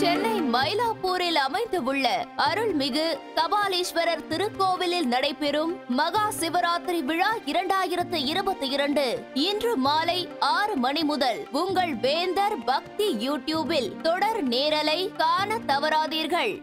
சென்னை மயிலாப்பூரில் அமைந்துள்ள அருள்மிகு கபாலீஸ்வரர் திருக்கோவிலில் நடைபெறும் மகா சிவராத்திரி விழா 2022 இன்று மாலை 6 மணி முதல் உங்கள் வேந்தர் பக்தி யூடியூபில் தொடர் நேரலை காண தவறாதீர்கள்.